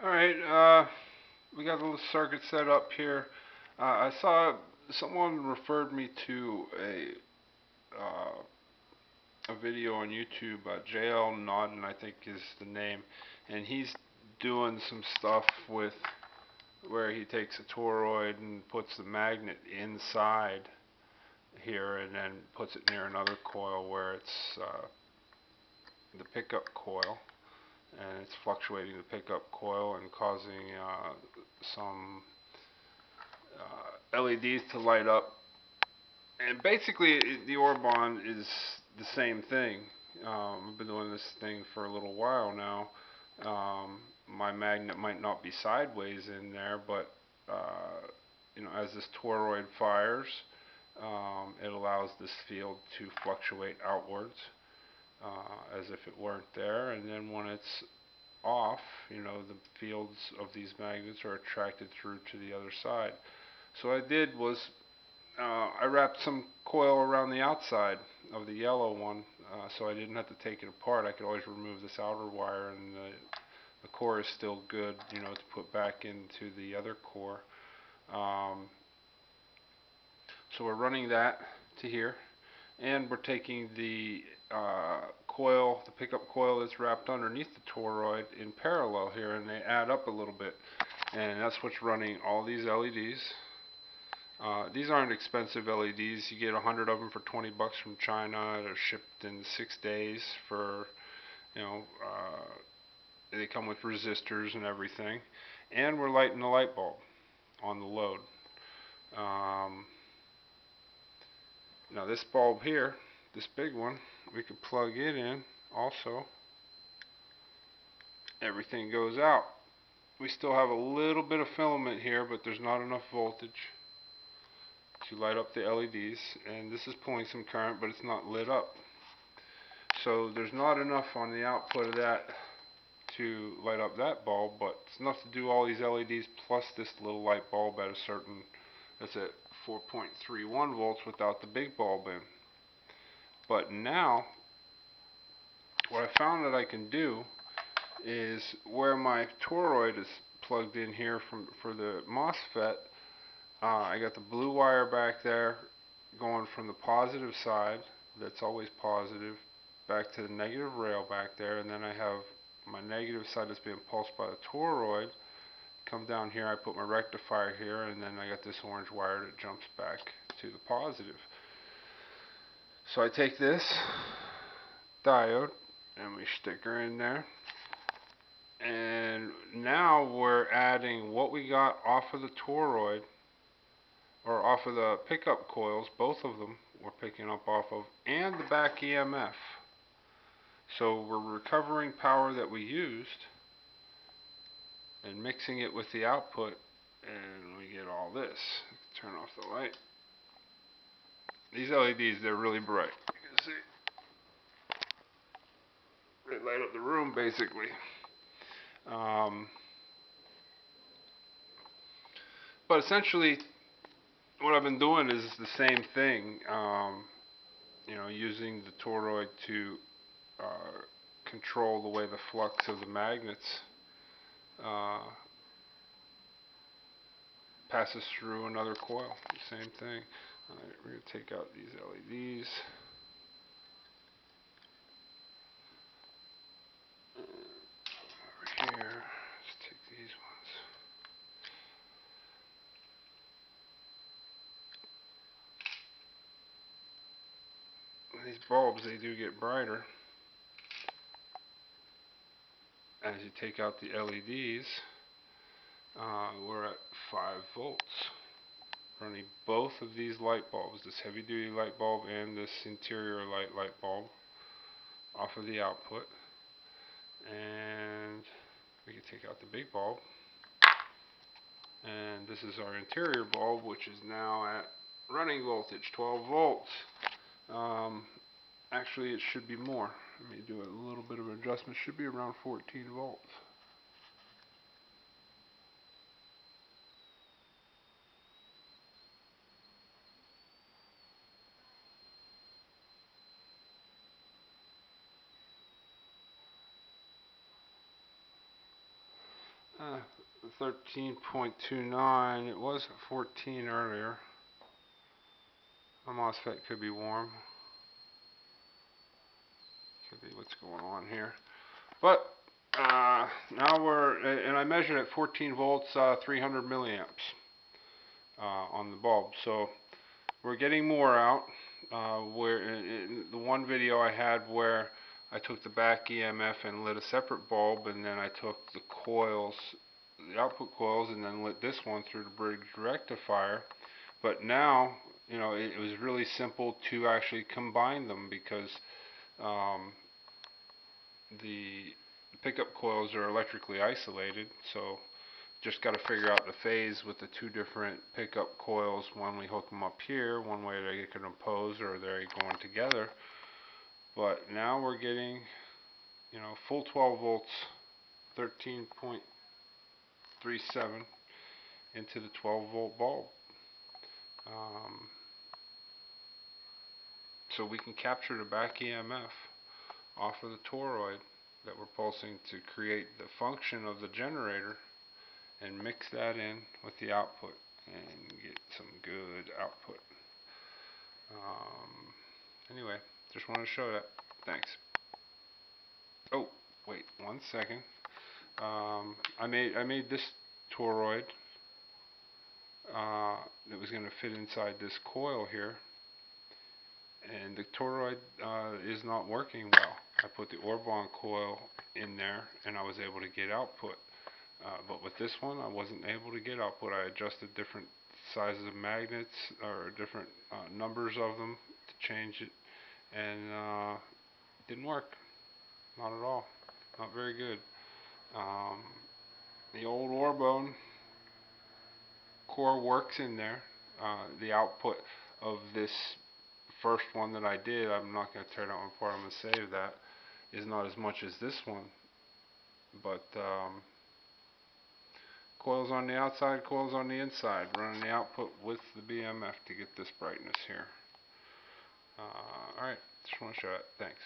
Alright, we got a little circuit set up here. I saw someone referred me to a video on YouTube, JL Nodden I think is the name, and he's doing some stuff with where he takes a toroid and puts the magnet inside here and then puts it near another coil where it's the pickup coil, and it's fluctuating the pickup coil and causing some LEDs to light up. And basically the Orobon is the same thing. I've been doing this thing for a little while now. My magnet might not be sideways in there, but you know, as this toroid fires, it allows this field to fluctuate outwards as if it weren't there. And then when it's off, you know, the fields of these magnets are attracted through to the other side. So what I did was I wrapped some coil around the outside of the yellow one, so I didn't have to take it apart. I could always remove this outer wire, and the core is still good, you know, to put back into the other core. So we're running that to here, and we're taking the coil, the pickup coil that's wrapped underneath the toroid, in parallel here, and they add up a little bit, and that's what's running all these LEDs. These aren't expensive LEDs. You get 100 of them for $20 from China. They're shipped in 6 days for, you know, they come with resistors and everything. And we're lighting the light bulb on the load. Now this bulb here, this big one, we could plug it in also. Everything goes out. We still have a little bit of filament here, but there's not enough voltage to light up the LEDs, and this is pulling some current, but it's not lit up. So there's not enough on the output of that to light up that bulb, but it's enough to do all these LEDs plus this little light bulb at a certain, that's at 4.31 volts without the big bulb in. But now what I found that I can do is where my toroid is plugged in here for the MOSFET, I got the blue wire back there going from the positive side, that's always positive, back to the negative rail back there, and then I have my negative side that's being pulsed by the toroid. Come down here, I put my rectifier here, and then I got this orange wire that jumps back to the positive. So I take this diode and we stick her in there. And now we're adding what we got off of the toroid, or off of the pickup coils, both of them we're picking up off of, and the back EMF. So we're recovering power that we used and mixing it with the output, and we get all this. Turn off the light. These LEDs, they're really bright. You can see. They light up the room basically. But essentially, what I've been doing is the same thing, you know, using the toroid to control the way the flux of the magnets passes through another coil. Same thing. All right, we're going to take out these LEDs. Over here, let's take these ones. These bulbs, they do get brighter as you take out the LEDs. We're at 5 volts running both of these light bulbs, this heavy duty light bulb and this interior light bulb, off of the output, and we can take out the big bulb, and this is our interior bulb, which is now at running voltage, 12 volts. Actually, it should be more. Let me do a little bit of adjustment. Should be around 14 volts. 13.29, it was 14 earlier. My MOSFET could be warm. Could be what's going on here. But now we're, and I measured at 14 volts, 300 milliamps on the bulb. So we're getting more out. Where in the one video I had where I took the back EMF and lit a separate bulb, and then I took the coils, the output coils, and then lit this one through the bridge rectifier. But now, you know, it was really simple to actually combine them, because the pickup coils are electrically isolated, so just got to figure out the phase with the two different pickup coils when we hook them up here, one way they can oppose or they're going together. But now we're getting, you know, full 12 volts, 13.37 into the 12 volt bulb. So we can capture the back EMF off of the toroid that we're pulsing to create the function of the generator, and mix that in with the output and get some good output. Anyway, just wanted to show that. Thanks. Oh, wait one second. I made this toroid that was going to fit inside this coil here, and the toroid is not working well. I put the Orobonbon coil in there and I was able to get output. But with this one, I wasn't able to get output. I adjusted different sizes of magnets, or different numbers of them to change it, and it didn't work. Not at all. Not very good. The old Orobonbon core works in there. The output of this first one that I did, I'm not going to tear that one apart, I'm going to save that, is not as much as this one. But coils on the outside, coils on the inside, running the output with the BMF to get this brightness here. Alright, just want to show it. Thanks.